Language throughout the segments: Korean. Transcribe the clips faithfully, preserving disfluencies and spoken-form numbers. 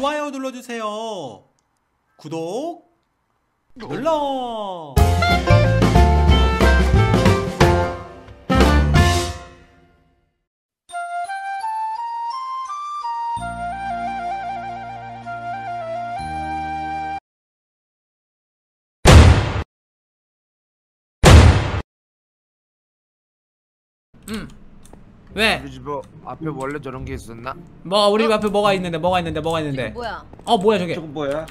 좋아요 눌러주세요. 구독 눌러. 응. 왜? 우리 집 앞에 원래 저런 게 있었나? 뭐 우리 집 앞에 뭐가 있는데 뭐가 있는데 뭐가 있는데 뭐야? 어 뭐야 저게? 저건 뭐야?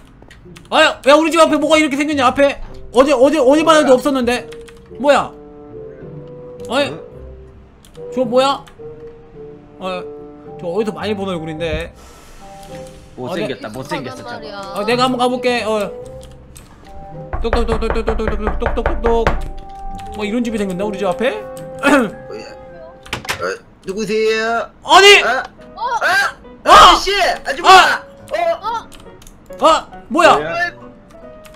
아야 야 우리 집 앞에 뭐가 이렇게 생겼냐? 앞에 어제 어제 어제만 해도 없었는데 뭐야? 아니 저 뭐야? 어 저 어디서 많이 본 얼굴인데 못생겼다 못생겼어 저거. 어 내가 한번 가볼게. 어 똑똑똑똑똑똑똑똑똑똑 뭐 이런 집이 생겼나 우리 집 앞에? 어, 누구세요? 아니! 어? 어? 어? 아저씨! 아줌마! 아! 어? 어? 아! 뭐야?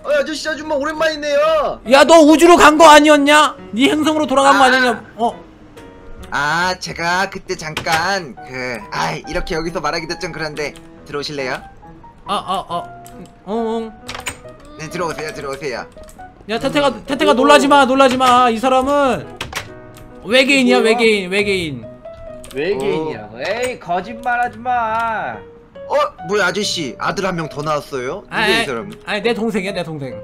어, 아저씨 아줌마 오랜만이네요. 야 너 우주로 간 거 아니었냐? 네 행성으로 돌아간 아. 거 아니냐? 어? 아 제가 그때 잠깐 그.. 아 이렇게 여기서 말하기도 좀 그런데 들어오실래요? 아 아 아.. 엉엉 네 들어오세요 들어오세요. 야 태태가 음. 태태가 놀라지마 놀라지마. 이 사람은 외계인이야. 뭐야? 외계인 외계인 외계인이야. 어. 에이 거짓말하지마. 어? 뭐야 아저씨 아들 한 명 더 나왔어요? 아이 사람. 아니 내 동생이야 내 동생.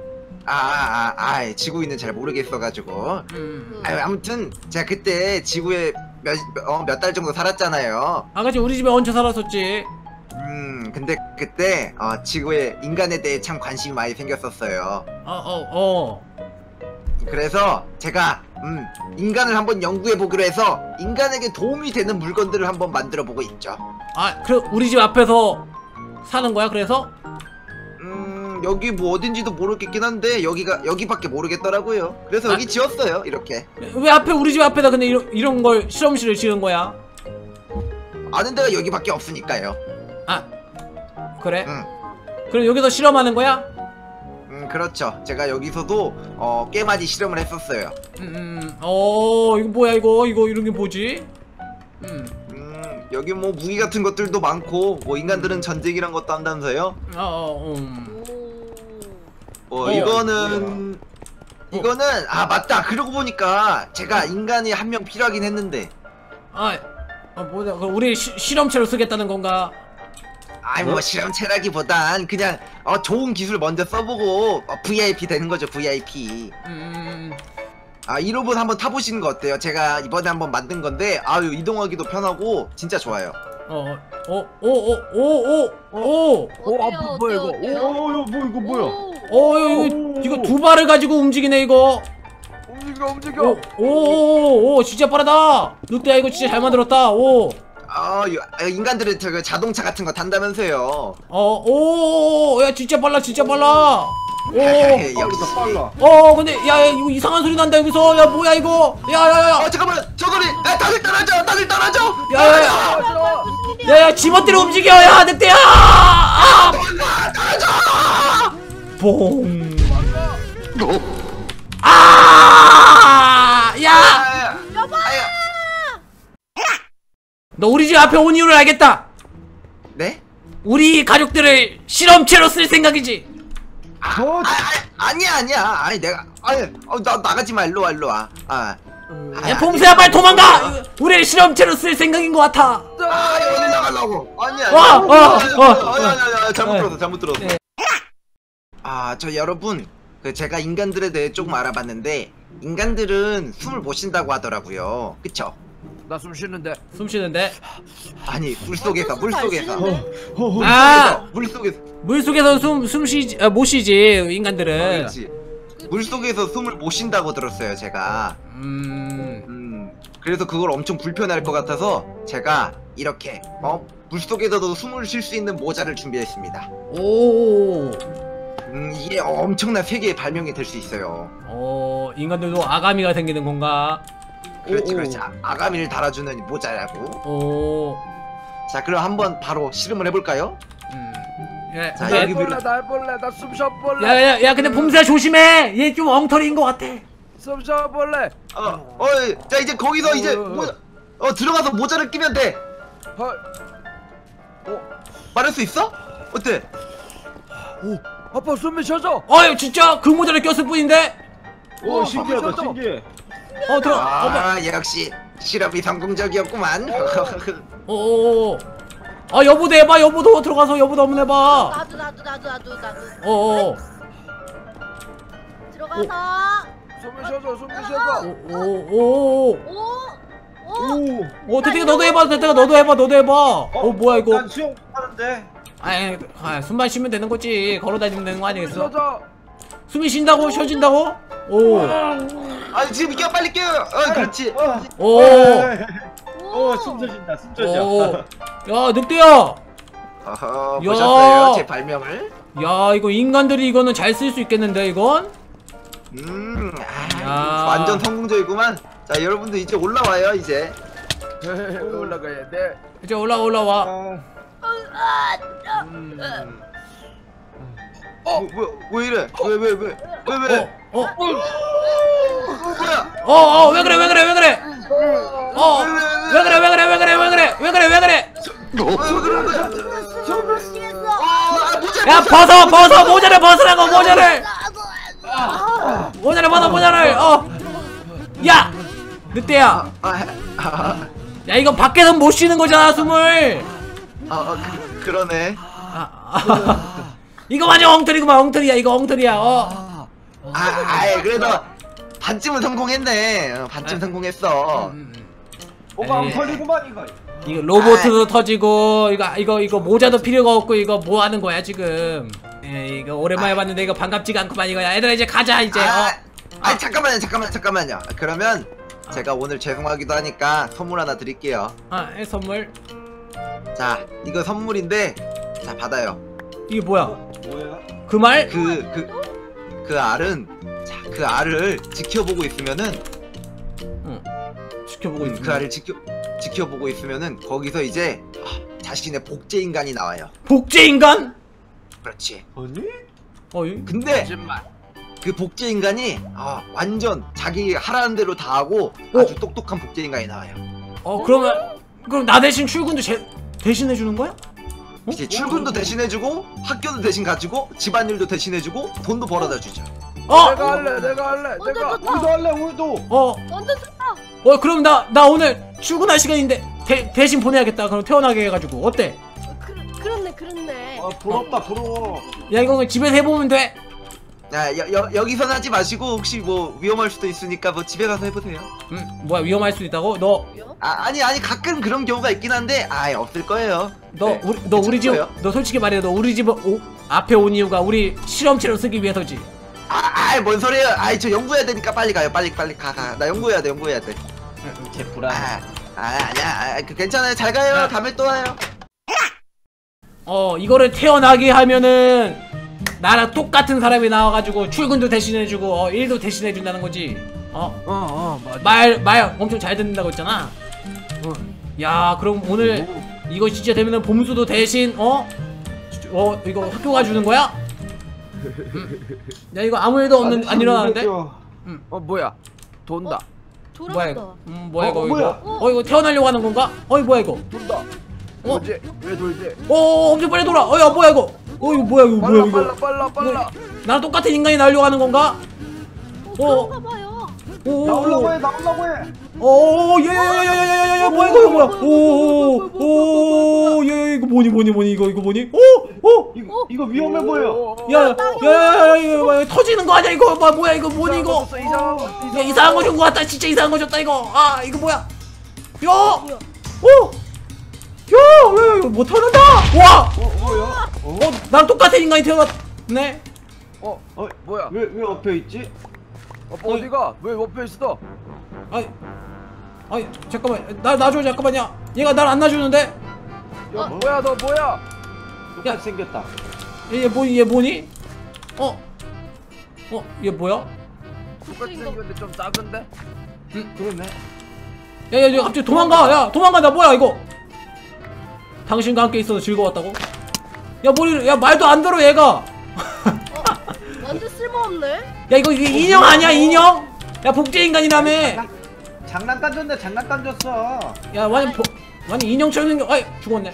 아아아 아, 아, 아, 지구인은 잘 모르겠어가지고 음. 아유, 아무튼 제가 그때 지구에 몇 몇 달 어, 정도 살았잖아요. 아 그치 우리 집에 얹혀 살았었지. 음 근데 그때 어, 지구에 인간에 대해 참 관심이 많이 생겼었어요. 어어어 어, 어. 그래서 제가 음, 인간을 한번 연구해보기로 해서 인간에게 도움이 되는 물건들을 한번 만들어보고 있죠. 아 그럼 우리 집 앞에서 사는 거야 그래서? 음 여기 뭐 어딘지도 모르겠긴 한데 여기가 여기밖에 모르겠더라고요. 그래서 아, 여기 지었어요 이렇게. 왜 앞에 우리 집 앞에다 근데 이런, 이런 걸 실험실을 지은 거야? 아는 데가 여기밖에 없으니까요. 아 그래? 음. 그럼 여기서 실험하는 거야? 그렇죠. 제가 여기서도 어, 꽤 많이 실험을 했었어요. 음, 어, 이거 뭐야 이거? 이거 이런 게 뭐지? 음, 음 여기 뭐 무기 같은 것들도 많고, 뭐 인간들은 음. 전쟁이란 것도 한다면서요? 어, 어, 음. 어, 어 이거는 어. 이거는 아 맞다. 그러고 보니까 제가 인간이 한 명 필요하긴 했는데. 아, 아 뭐냐? 우리 시, 실험체로 쓰겠다는 건가? 아이 뭐 실험체라기보단 그냥 어, 좋은 기술 먼저 써보고 어, 브이아이피 되는 거죠 브이아이피. 음... 아 일 호분 한번 타보시는 거 어때요? 제가 이번에 한번 만든 건데 아유 이동하기도 편하고 진짜 좋아요. 어 어 오 오 오 오 오 오 아 뭐야 이거 오오야 뭐 이거 뭐야? 어 이거 이거 두 발을 가지고 움직이네 이거. 움직여 움직여. 오오오 진짜 빠르다. 늑대야 이거 진짜 잘 만들었다. 오. 아, 어, 인간들은 저 자동차 같은 거 탄다면서요. 어, 오, 야 진짜 빨라, 진짜 빨라. 오, 여기서 빨라. 어, 근데 야, 야 이거 이상한 소리 난다 여기서. 야 뭐야 이거? 야, 야, 야. 어, 잠깐만, 저 소리. 야, 다들 따라줘, 다들 따라줘. 야, 야, 야. 야, 야 지멋대로 움직여, 야, 늑대야. 아, 따라줘. 봉. 아, 야. 너 우리 집 앞에 온 이유를 알겠다. 네? 우리 가족들을 실험체로 쓸 생각이지. 아, 어, 아, 아 아니야 아니야. 아니 내가 아니 어, 나 나가지 마 일로 와 일로 와. 아, 야 봄수야 빨리 도망가. 우리 실험체로 쓸 생각인 것 같아. 아 어디 나가려고? 아니야. 와, 어, 어, 어, 아니야 잘못 들었어 잘못 들었어. 아 저 여러분 그 제가 인간들에 대해 조금 알아봤는데 인간들은 숨을 못 쉰다고 하더라고요. 그쵸? 나 숨 쉬는데 숨 쉬는데 아니 물 속에서 물 속에서 아 물 속에서 물 속에서 숨 숨 쉬지 아, 못 쉬지 인간들은. 어, 물 속에서 숨을 못 쉰다고 들었어요 제가. 음... 음 그래서 그걸 엄청 불편할 것 같아서 제가 이렇게 어 물 속에서도 숨을 쉴 수 있는 모자를 준비했습니다. 오 음, 이게 엄청난 세계의 발명이 될 수 있어요. 어 인간들도 아가미가 생기는 건가? 그렇지 그렇지. 아, 아가미를 달아주는 모자라고. 오. 자 그럼 한번 바로 실험을 해볼까요? 음. 예. 자, 날 볼래 날 볼래 나 숨 쉬어볼래. 야야야 야, 근데 봄새야 조심해. 얘 좀 엉터리인 것 같아. 숨 쉬어볼래. 어. 어. 자 이제 거기서 어, 이제 모자. 어 들어가서 모자를 끼면 돼. 헐. 어. 말할 수 있어? 어때? 오, 아빠 숨이 쉬었어. 아유 진짜 금모자를 꼈을 뿐인데. 오, 오 신기하다, 신기해. 어 들어. 아 어머. 역시 실험이 성공적이었구만. 오. 아 여보도 해봐. 여보도 들어가서 여보도 한번 해봐. 나도 나도 나도 나도 나도. 어. 들어가서. 숨이 쉬어줘, 숨이 쉬어줘. 오오오. 오. 오, 오, 태태가 너도 해봐, 태태가 너도 해봐, 너도 해봐. 어, 어 뭐야 이거? 난 수영 하는데. 아이, 아, 숨만 쉬면 되는 거지. 걸어다니면 되는 거 아니겠어? 숨이 쉰다고, 쉬어진다고? 오. 아, 지금 껴 빨리 껴. 어, 그렇지. 오. 오, 숨 쉬신다, 숨 쉬어. 야, 늑대야. 어허, 보셨어요? 제 발명을. 야, 이거 인간들이 이거는 잘 쓸 수 있겠는데 이건? 음, 아, 완전 성공적이구만. 자, 여러분들 이제 올라와요, 이제. 올라가야 돼. 이제 올라와, 올라와. 어, 음. 어, 뭐야, 왜 이래? 왜, 왜, 왜? 왜, 왜? 어, 어, 어, 뭐야? 어, 어, 왜 그래, 왜 그래, 왜 그래? 어, 왜 그래, 왜 그래, 왜 그래, 왜 그래, 왜 그래, 왜 그래? 왜 그런 거야? 야, 벗어, 벗어, 모자를 벗으라고, 모자를! 모자를 벗어, 모자를! 어! 야! 늑대야! 야 이거 밖에서 못 쉬는 거잖아 숨을! 아, 아 그, 그러네. 아, 아, 이거 완전 엉터리구만. 엉터리야 이거 엉터리야. 어. 아, 아이 그래도 반쯤은 성공했네. 반쯤 아, 성공했어. 음, 음. 뭐가 엉터리구만 이거. 이거 로봇도 터지고 이거 이거 이거 모자도 필요가 없고 이거 뭐 하는 거야 지금? 에이, 이거 오랜만에 아, 봤는데 이거 반갑지가 않구만 이거야. 얘들아 이제 가자 이제. 아, 어. 아 잠깐만요 잠깐만요 잠깐만요. 그러면 아. 제가 오늘 죄송하기도 하니까 선물 하나 드릴게요. 아 선물? 자 이거 선물인데 자 받아요. 이게 뭐야? 어, 뭐야? 그 말? 그 그 그 알은 자 그 알을 지켜보고 있으면은 응 지켜보고 있으면 그 알을 지켜 지켜보고 있으면은 거기서 이제 아, 자신의 복제 인간이 나와요. 복제 인간? 그렇지. 아니? 어이? 근데 거짓말. 그 복제인간이 아 완전 자기 하라는 대로 다 하고 오. 아주 똑똑한 복제인간이 나와요. 어 그러면 그럼 나 대신 출근도 제, 대신 해주는 거야? 어? 이제 출근도 대신 해주고 학교도 대신 가지고 집안일도 대신 해주고 돈도 벌어다 주죠. 어! 내가 할래 내가 할래 내가 우리도 할래 우리도. 어. 완전 좋다. 어 그럼 나 나 오늘 출근할 시간인데 대, 대신 보내야겠다. 그럼 퇴원하게 해가지고 어때? 어, 그, 그렇네 그렇네. 아 부럽다 부러워. 야 이거 집에서 해보면 돼. 야, 여, 여, 여기선 하지 마시고 혹시 뭐 위험할 수도 있으니까 뭐 집에 가서 해보세요. 음, 뭐야 위험할 수도 있다고? 너 아, 아니 아니 가끔 그런 경우가 있긴 한데 아예 없을 거예요. 너 네, 우리 너 우리 집 너 솔직히 말해 너 우리 집 오, 앞에 온 이유가 우리 실험체로 쓰기 위해서지. 아, 아이 뭔 소리예요? 아이 저 연구해야 되니까 빨리 가요. 빨리 빨리 가 가. 나 연구해야 돼 연구해야 돼. 제 불안. 아, 아 아니야 아, 그, 괜찮아요. 잘 가요. 아. 다음에 또 와요. 어 이거를 태어나게 하면은. 나랑 똑같은 사람이 나와가지고 출근도 대신해주고 어, 일도 대신해준다는 거지. 어? 어어 맞아. 말, 말 엄청 잘 듣는다고 했잖아. 어. 야 그럼 오늘 오. 이거 진짜 되면은 봄수도 대신 어? 어 이거 학교 가주는 거야? 음. 야 이거 아무 일도 없는 안 일어나는데? 음. 어 뭐야 돈다. 어? 돌아갔다. 뭐야 이거 음, 뭐야, 어, 이거, 뭐야? 이거? 어? 어 이거 태어나려고 하는 건가? 어이 뭐야 이거 돈다. 어? 돌지? 왜 돌지? 어 엄청 빨리 돌아. 어야 뭐야 이거 어 이거 뭐야 이거 빨라, 뭐야 이거 빨라 빨라 빨라 나랑 똑같은 인간이 나오려고 하는 건가? 어 그런가봐요. 나오려고 해 나오려고 해. 어어 예예예예예예 뭐야 이거 뭐야 오오오오예 이거 뭐니 뭐니 뭐니 이거 이거 뭐니? 오오 이거 이거 위험해 보여. 야야야야 이거 뭐야 터지는 거 아니야 이거 뭐야 이거 뭐니 이거 야 이상한 거 준 거 같다 진짜 이상한 거 줬다 이거 아 이거 뭐야 야 오 야! 야! 이거 못 태어난다! 와! 어? 뭐야? 어? 어? 나랑 똑같은 인간이 태어났네? 어? 어? 뭐야? 왜, 왜 옆에 있지? 아빠 어, 어디가? 왜 옆에 있어? 아니 아니 잠깐만 나 놔줘 잠깐만요. 얘가 날 안 놔주는데? 야 어? 뭐야 너 뭐야? 야 생겼다. 얘, 얘 뭐니? 얘 뭐니? 어? 어? 얘 뭐야? 똑같이 생겼는데 좀 작은데? 응? 그러네. 야야야 야, 갑자기 도망가! 야 도망간다 뭐야 이거! 당신과 함께 있어서 즐거웠다고? 야 머리.. 야 말도 안 들어 얘가! 어, 완전 쓸모없네? 야 이거 이게 인형 아니야 인형? 야 복제인간이라며! 장난감 줬네 장난감 줬어. 야 완전 보, 완전 인형처럼 생겨.. 아이 죽었네.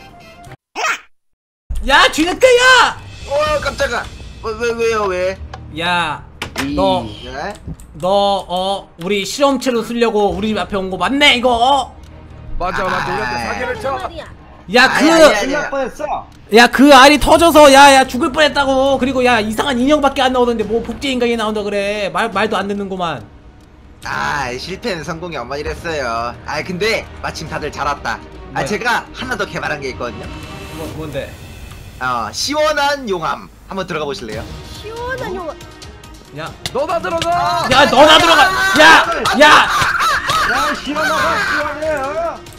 야 쥐늑대야! 어 깜짝아. 왜, 왜요 왜? 야 너 너 어 우리 실험체로 쓰려고 우리 집 앞에 온 거 맞네 이거 어? 맞아 맞아 우리한테 사기를 쳐. 야 그 야 그 알이 터져서 야야 죽을 뻔했다고. 그리고 야 이상한 인형밖에 안 나오던데 뭐 복제 인간이 나온다 그래. 말 말도 안 듣는구만. 아 실패는 성공이 엄마이랬어요. 아 근데 마침 다들 잘 왔다. 아 네. 제가 하나 더 개발한 게 있거든요. 뭐 뭔데? 어 시원한 용암 한번 들어가 보실래요? 시원한 어? 용암. 야 너나 들어가. 야 너나 들어가. 야야 야. 야 시원하다 시원해.